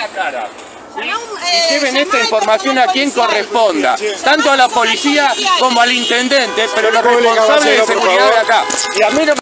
la cara. ¿Sí? Y lleven esta información a quien corresponda, tanto a la policía como al intendente, pero los responsables de seguridad de acá.